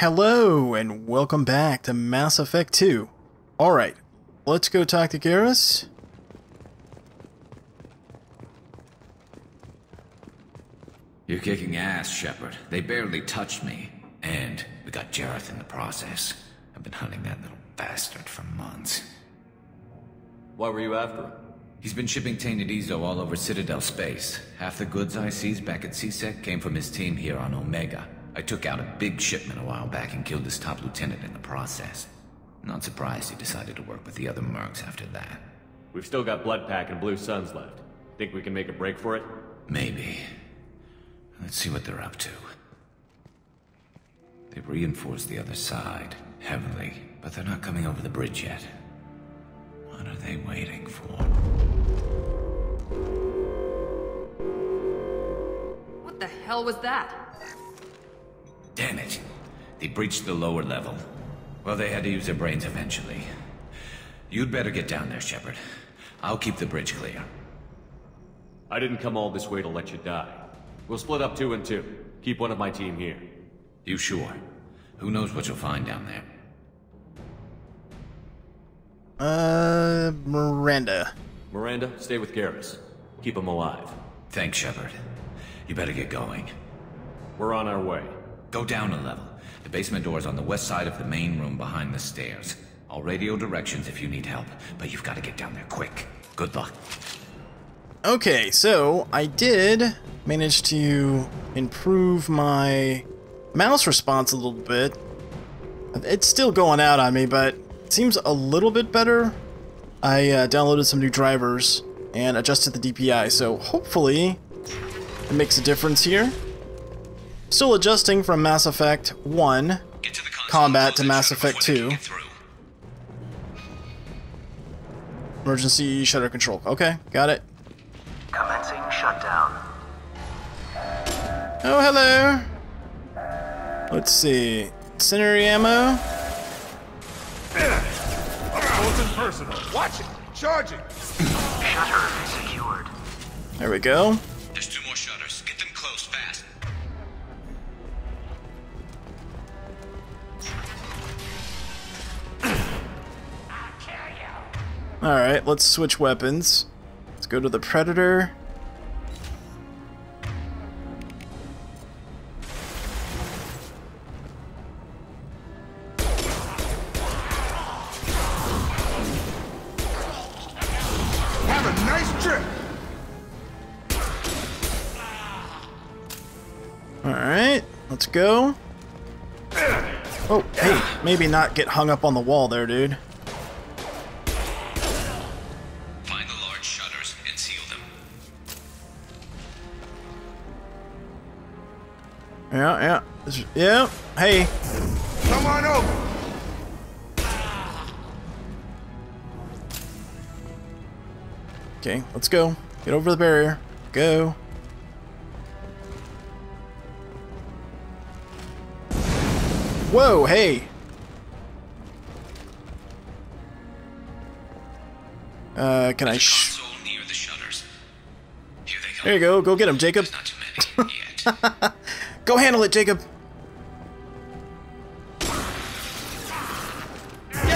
Hello, and welcome back to Mass Effect 2. Alright, let's go talk to Garrus. You're kicking ass, Shepard. They barely touched me. And we got Jareth in the process. I've been hunting that little bastard for months. Why were you after him? He's been shipping Tainted Izo all over Citadel space. Half the goods I seized back at C-Sec came from his team here on Omega. I took out a big shipment a while back and killed his top lieutenant in the process. Not surprised he decided to work with the other mercs after that. We've still got Blood Pack and Blue Suns left. Think we can make a break for it? Maybe. Let's see what they're up to. They've reinforced the other side, heavily, but they're not coming over the bridge yet. What are they waiting for? What the hell was that? Damn it! They breached the lower level. Well, they had to use their brains eventually. You'd better get down there, Shepard. I'll keep the bridge clear. I didn't come all this way to let you die. We'll split up 2 and 2. Keep one of my team here. You sure? Who knows what you'll find down there? Miranda. Miranda, stay with Garrus. Keep him alive. Thanks, Shepard. You better get going. We're on our way. Go down a level. The basement door's on the west side of the main room behind the stairs. I'll radio directions if you need help, but you've got to get down there quick. Good luck. Okay, so I did manage to improve my mouse response a little bit. It's still going out on me, but it seems a little bit better. I downloaded some new drivers and adjusted the DPI, so hopefully it makes a difference here. Still adjusting from Mass Effect 1 combat to Mass Effect 2. Emergency shutter control. Okay, got it. Commencing shutdown. Oh, hello. Let's see. Incendiary ammo. Bulletin personal. Watch it. Charging. Shutter secured. There we go. There's 2 more shutters. Get them closed fast. All right. Let's switch weapons. Let's go to the Predator. Let's go. Oh, hey, maybe not get hung up on the wall there, dude. Find the large shutters and seal them. Yeah, yeah. Yeah, hey. Come on over. Okay, let's go. Get over the barrier. Go. Whoa, hey! Can I sh... There you go get him, Jacob! Go handle it, Jacob! Get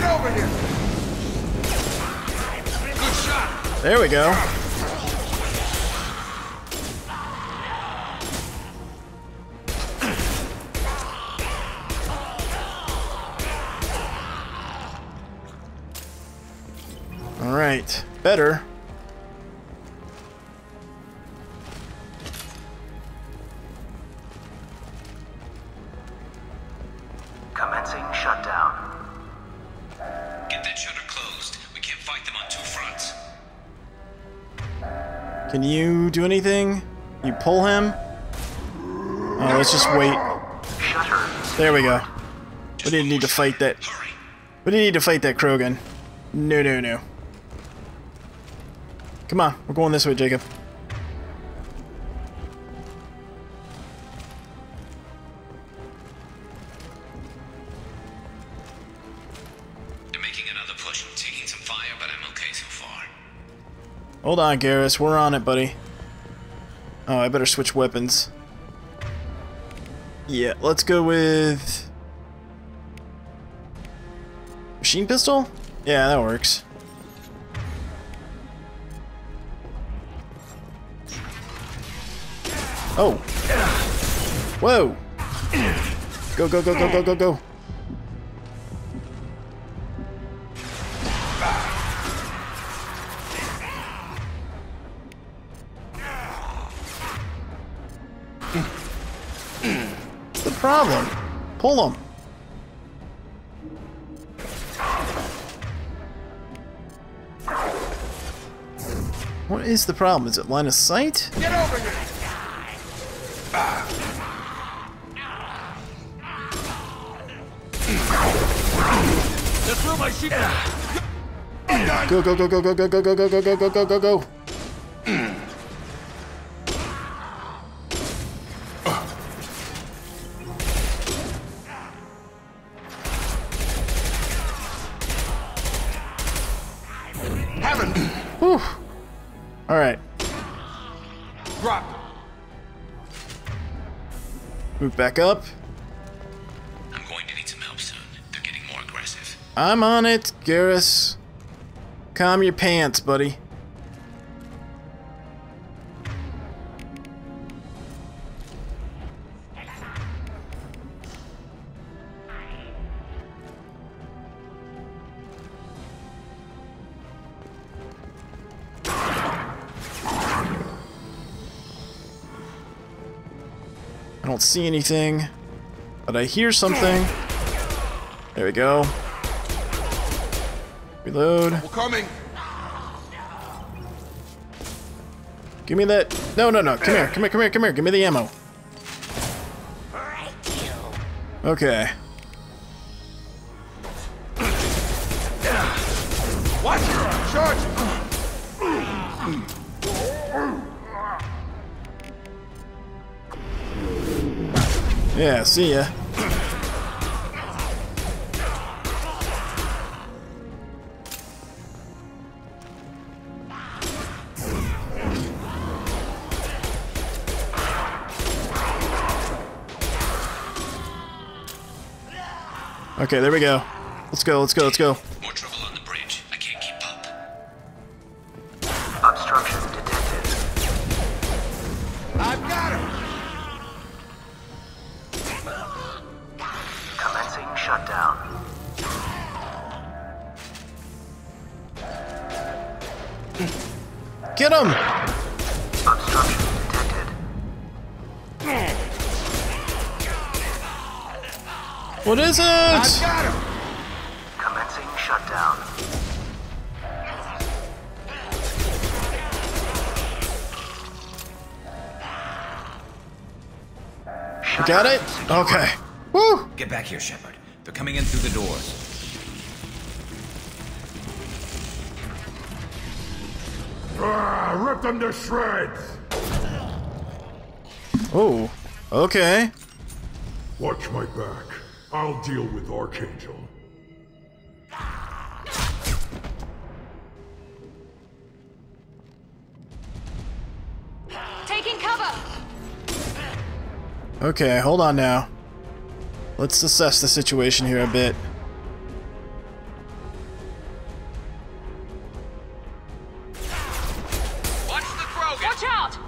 over here! Good shot! There we go! Alright, better. Commencing shutdown. Get that shutter closed. We can't fight them on 2 fronts. Can you do anything? You pull him? Oh, let's just wait. Shutter. There we go. We didn't need to fight that. We didn't need to fight that Krogan. No, no, no. Come on, we're going this way, Jacob. They're making another push. I'm taking some fire, but I'm okay so far. Hold on, Garrus. We're on it, buddy. Oh, I better switch weapons. Yeah, let's go with machine pistol? Yeah, that works. Oh. Whoa. Go, go, go, go, go, go, go. What's the problem? Pull him. What is the problem? Is it line of sight? Get over here! Go, go, go, go, go, go, go, go, go, go, go, go, go, go, go. Alright. Drop. Move back up. I'm going to need some help soon. They're getting more aggressive. I'm on it, Garrus. Calm your pants, buddy. I don't see anything, but I hear something. There we go. Reload. We're coming. Give me that. No, no, no. Come here. Come here. Come here. Come here. Give me the ammo. Okay. Watch it. Charge. Yeah, see ya. Okay, there we go. Let's go, let's go, let's go. More trouble on the bridge. I can't keep up. Obstruction detected. I've got him! Commencing shutdown. Get him! Obstruction detected. What is it? I've got him! Commencing shutdown. You got it? Okay. Woo! Get back here, Shepard. They're coming in through the doors. Rip them to shreds! Oh, okay. Watch my back. I'll deal with Archangel. Taking cover! Okay, hold on now. Let's assess the situation here a bit. Watch the Krogan! Watch out!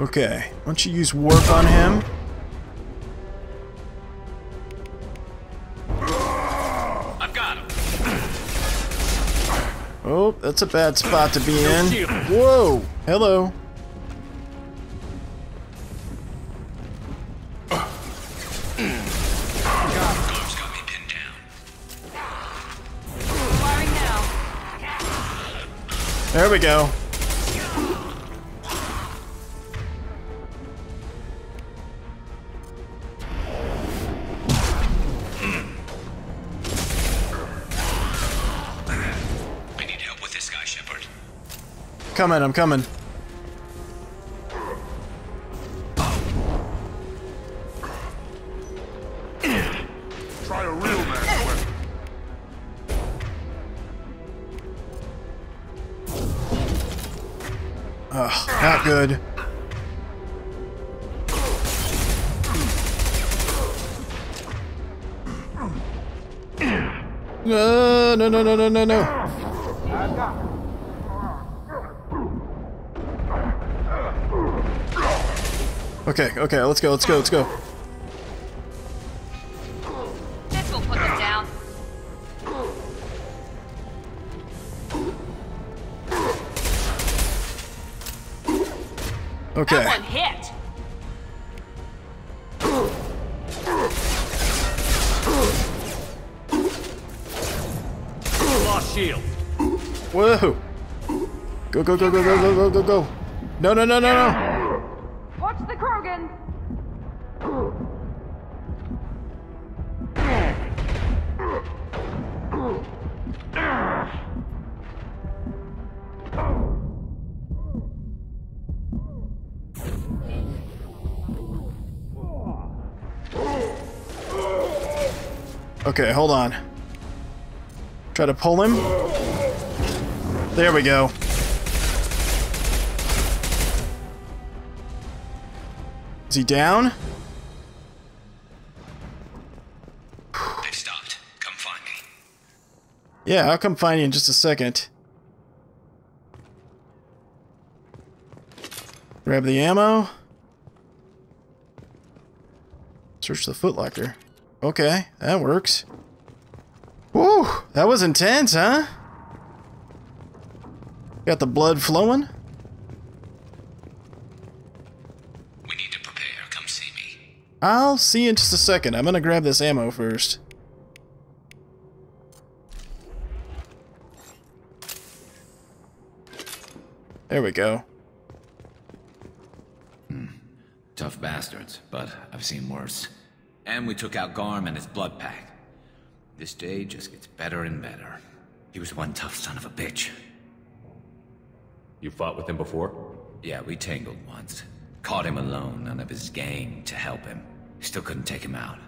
Okay, why don't you use warp on him? I've got him! Oh, that's a bad spot to be in. Whoa! Hello! There we go. I need help with this guy, Shepard. Coming, I'm coming. Try a real man weapon. Ugh, not good. No, no, no, no, no, no. Okay, okay, let's go, let's go, let's go. This will put them down. Okay. That one hit. Shield. Whoa! Go go go go go go go go go! No no no no no! Watch the Krogan! Okay, hold on. Try to pull him. There we go. Is he down? They've stopped. Come find me. Yeah, I'll come find you in just a second. Grab the ammo. Search the footlocker. Okay, that works. Woo! That was intense, huh? Got the blood flowing? We need to prepare. Come see me. I'll see you in just a second. I'm gonna grab this ammo first. There we go. Tough bastards, but I've seen worse. And we took out Garm and his blood pack. This day just gets better and better. He was one tough son of a bitch. You fought with him before? Yeah, we tangled once. Caught him alone, none of his gang to help him. Still couldn't take him out.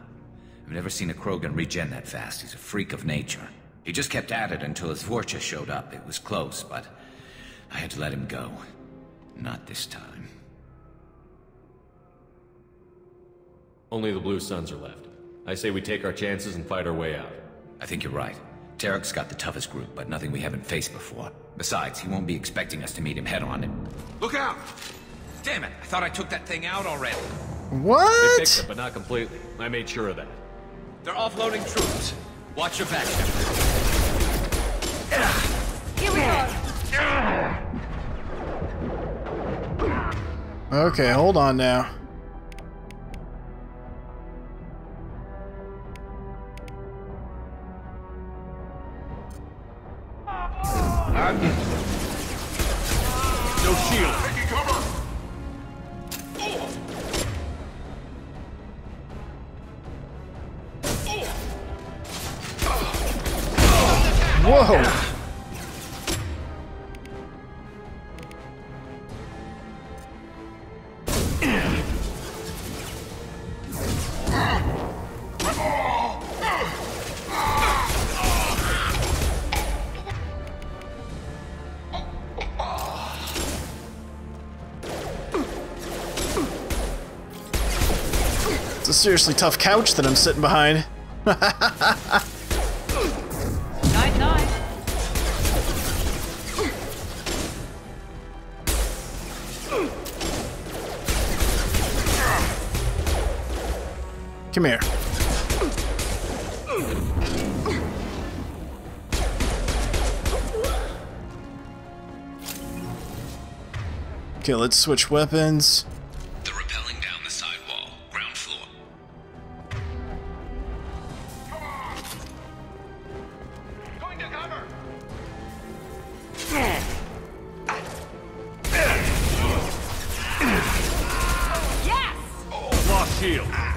I've never seen a Krogan regen that fast. He's a freak of nature. He just kept at it until his vorcha showed up. It was close, but I had to let him go. Not this time. Only the Blue Suns are left. I say we take our chances and fight our way out. I think you're right. Tarek's got the toughest group, but nothing we haven't faced before. Besides, he won't be expecting us to meet him head-on. Look out! Damn it! I thought I took that thing out already. What? They fixed it, but not completely. I made sure of that. They're offloading troops. Watch your back. Here we go. Okay, hold on now. No shield. Taking cover. Oh. Oh. Whoa. Seriously tough couch that I'm sitting behind. Night, night. Come here. Okay, let's switch weapons.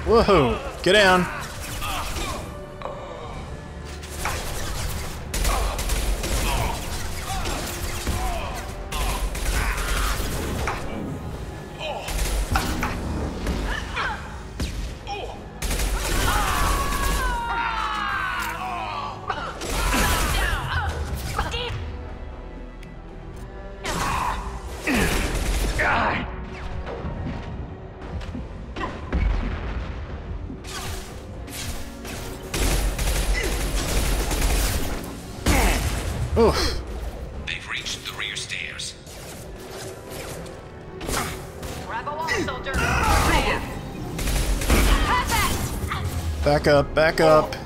Whoa! Get down! Oof. They've reached the rear stairs. Grab a wall, soldier. Perfect. Back up, back up.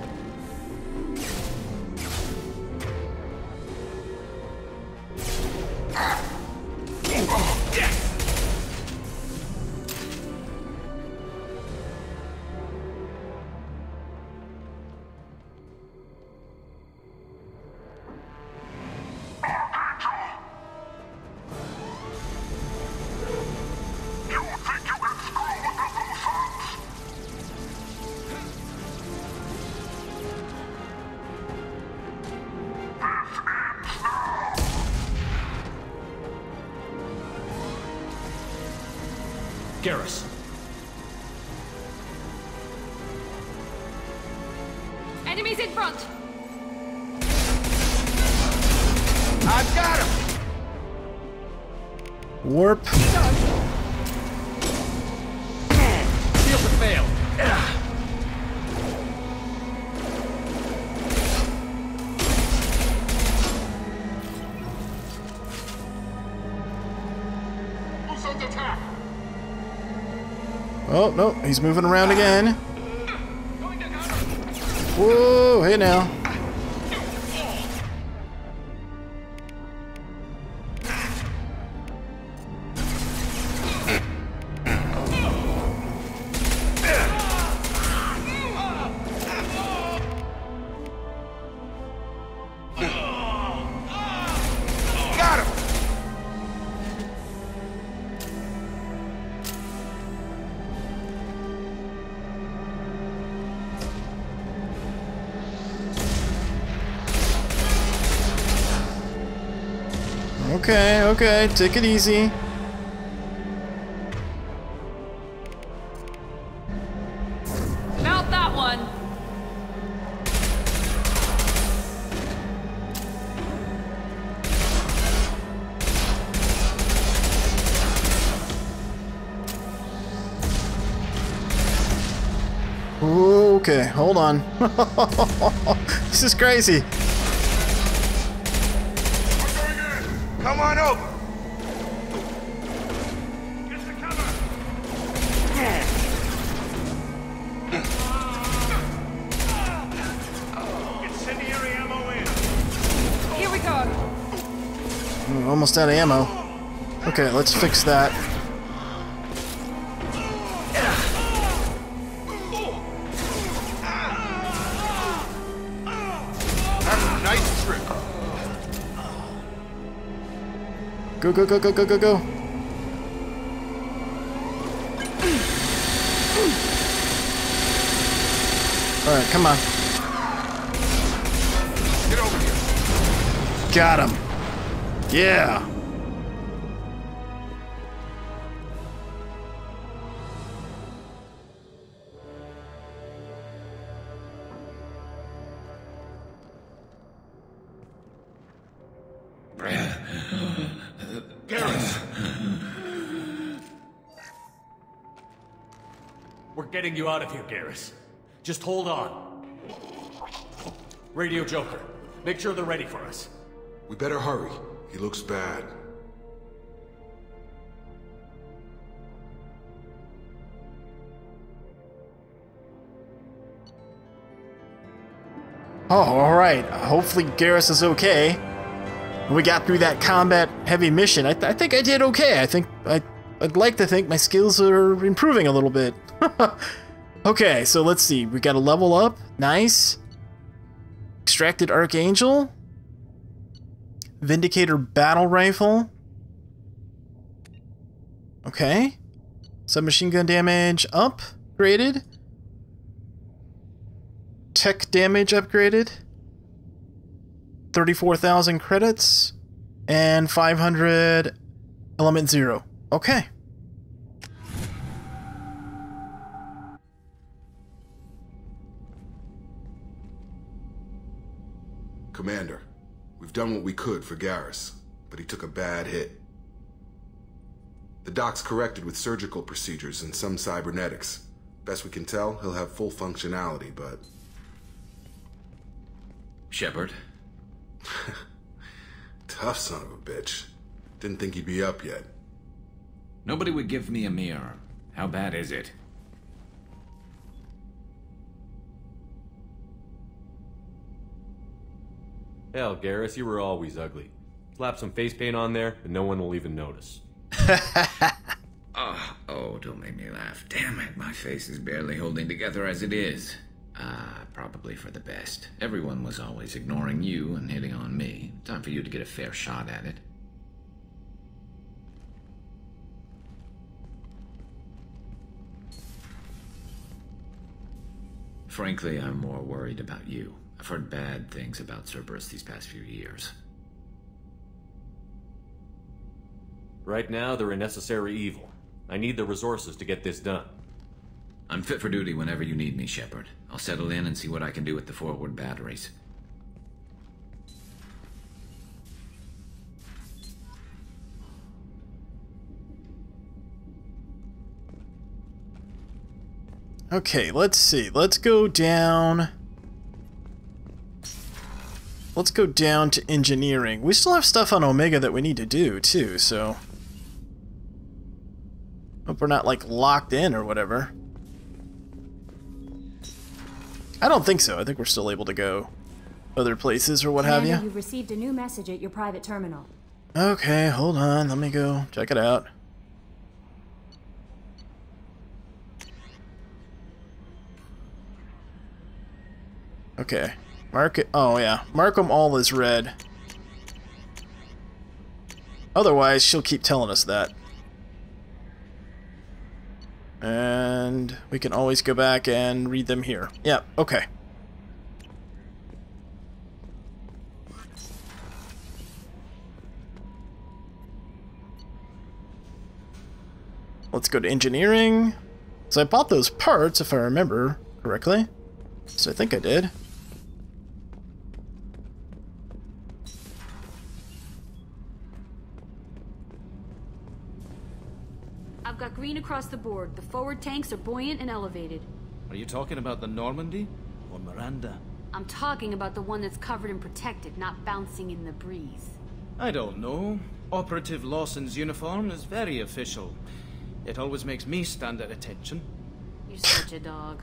Garrus. Enemies in front. I've got him. Warp. Shield to fail. Oh, no, he's moving around again. Whoa, hey now. Okay, okay, take it easy. Mount that one. Okay, hold on. This is crazy. Come on over! Get the cover! Incendiary ammo in! Here we go! Almost out of ammo. Okay, let's fix that. Go, go, go, go, go, go, go. Alright, come on. Get over here. Got him. Yeah. We're getting you out of here, Garrus. Just hold on. Radio Joker, make sure they're ready for us. We better hurry. He looks bad. Oh, alright. Hopefully Garrus is okay. We got through that combat-heavy mission. I think I did okay. I think I'd like to think my skills are improving a little bit. Okay, so let's see. We got a level up. Nice. Extracted Archangel. Vindicator Battle Rifle. Okay. Submachine gun damage upgraded. Tech damage upgraded. 34,000 credits. And 500 Element Zero. Okay. Commander, we've done what we could for Garrus, but he took a bad hit. The doc's corrected with surgical procedures and some cybernetics. Best we can tell, he'll have full functionality, but... Shepard? Tough son of a bitch. Didn't think he'd be up yet. Nobody would give me a mirror. How bad is it? Hell, Garrus, you were always ugly. Slap some face paint on there, and no one will even notice. Oh, don't make me laugh. Damn it, my face is barely holding together as it is. Probably for the best. Everyone was always ignoring you and hitting on me. Time for you to get a fair shot at it. Frankly, I'm more worried about you. I've heard bad things about Cerberus these past few years. Right now, they're a necessary evil. I need the resources to get this done. I'm fit for duty whenever you need me, Shepard. I'll settle in and see what I can do with the forward batteries. Okay, let's see. Let's go down. Let's go down to engineering. We still have stuff on Omega that we need to do, too, so... Hope we're not, like, locked in or whatever. I don't think so. I think we're still able to go other places or what have you. You've received a new message at your private terminal. Okay, hold on. Let me go check it out. Okay. Mark it. Oh, yeah. Mark them all as red. Otherwise, she'll keep telling us that. And we can always go back and read them here. Yeah, okay. Let's go to engineering. So I bought those parts, if I remember correctly. So I think I did. I've got green across the board. The forward tanks are buoyant and elevated. Are you talking about the Normandy or Miranda? I'm talking about the one that's covered and protected, not bouncing in the breeze. I don't know. Operative Lawson's uniform is very official. It always makes me stand at attention. You're such a dog.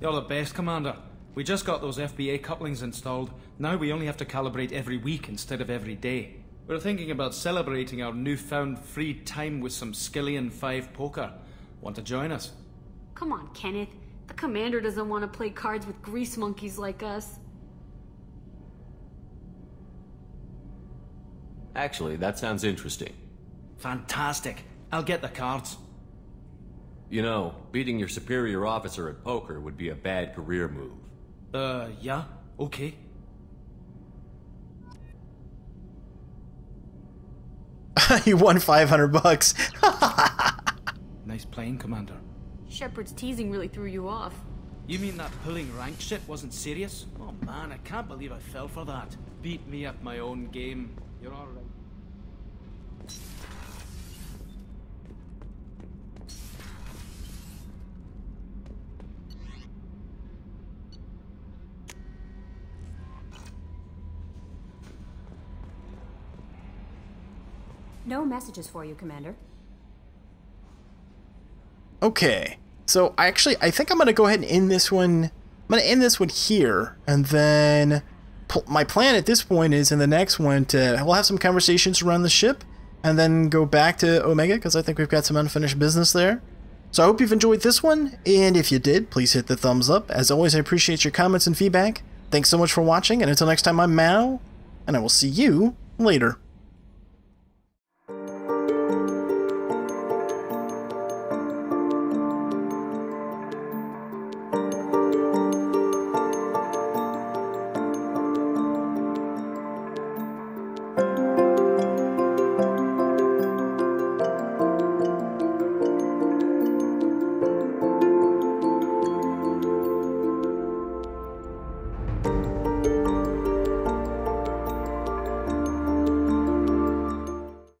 You're the best, Commander. We just got those FBA couplings installed. Now we only have to calibrate every week instead of every day. We're thinking about celebrating our newfound free time with some Skillian 5 poker. Want to join us? Come on, Kenneth. The commander doesn't want to play cards with grease monkeys like us. Actually, that sounds interesting. Fantastic. I'll get the cards. You know, beating your superior officer at poker would be a bad career move. Yeah, okay. You won 500 bucks. Nice playing, Commander. Shepard's teasing really threw you off. You mean that pulling rank shit wasn't serious? Oh man, I can't believe I fell for that. Beat me at my own game. You're all right. No messages for you, Commander. Okay. So, I think I'm going to go ahead and end this one. I'm going to end this one here. And then, my plan at this point is in the next one to... We'll have some conversations around the ship. And then go back to Omega, because I think we've got some unfinished business there. So, I hope you've enjoyed this one. And if you did, please hit the thumbs up. As always, I appreciate your comments and feedback. Thanks so much for watching. And until next time, I'm Mao. And I will see you later.